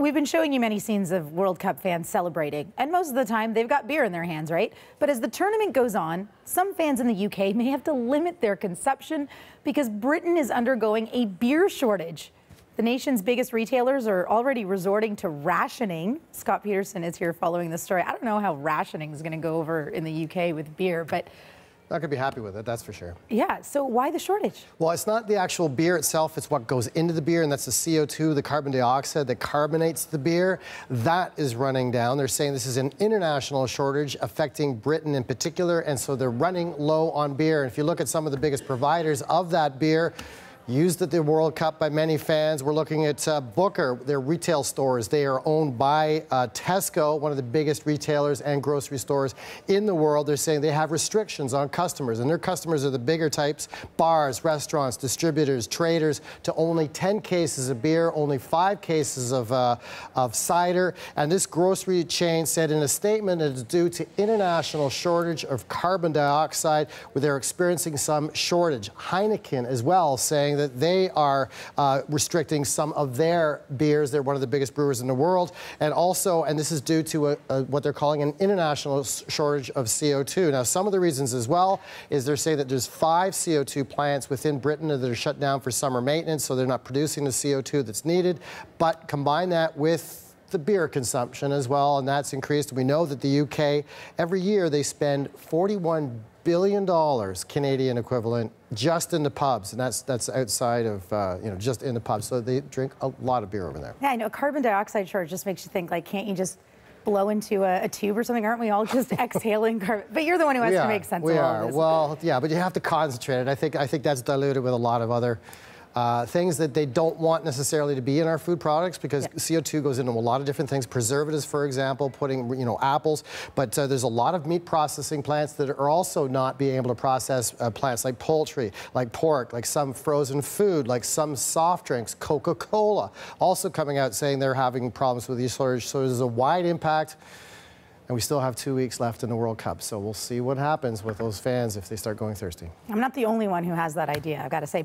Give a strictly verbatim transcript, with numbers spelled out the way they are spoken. We've been showing you many scenes of World Cup fans celebrating, and most of the time they've got beer in their hands, right? But as the tournament goes on, some fans in the U K may have to limit their consumption because Britain is undergoing a beer shortage. The nation's biggest retailers are already resorting to rationing. Scott Peterson is here following this story. I don't know how rationing is going to go over in the U K with beer, but not going to be happy with it, that's for sure. Yeah, so why the shortage? Well, it's not the actual beer itself, it's what goes into the beer, and that's the C O two, the carbon dioxide that carbonates the beer. That is running down. They're saying this is an international shortage affecting Britain in particular, and so they're running low on beer. And if you look at some of the biggest providers of that beer, used at the World Cup by many fans. We're looking at uh, Booker, their retail stores. They are owned by uh, Tesco, one of the biggest retailers and grocery stores in the world. They're saying they have restrictions on customers, and their customers are the bigger types, bars, restaurants, distributors, traders, to only ten cases of beer, only five cases of, uh, of cider. And this grocery chain said in a statement that it's due to international shortage of carbon dioxide, where they're experiencing some shortage. Heineken as well, saying that that they are uh, restricting some of their beers. They're one of the biggest brewers in the world. And also, and this is due to a, a, what they're calling an international shortage of C O two. Now, some of the reasons as well is they're saying that there's five C O two plants within Britain that are shut down for summer maintenance, so they're not producing the C O two that's needed. But combine that with the beer consumption as well, and that's increased. We know that the U K, every year they spend forty-one billion dollars Canadian equivalent just in the pubs, and that's that's outside of uh, you know, just in the pubs. So they drink a lot of beer over there. Yeah, I know. A carbon dioxide shortage just makes you think, like, can't you just blow into a, a tube or something? Aren't we all just exhaling carbon? But you're the one who has we to are. make sense we of all are. This. Well, yeah, but you have to concentrate it. I think I think that's diluted with a lot of other Uh, things that they don't want necessarily to be in our food products, because yeah. C O two goes into a lot of different things. Preservatives, for example, putting, you know, apples. But uh, there's a lot of meat processing plants that are also not being able to process uh, plants like poultry, like pork, like some frozen food, like some soft drinks. Coca-Cola also coming out saying they're having problems with these shortages. So there's a wide impact. And we still have two weeks left in the World Cup. So we'll see what happens with those fans if they start going thirsty. I'm not the only one who has that idea, I've got to say.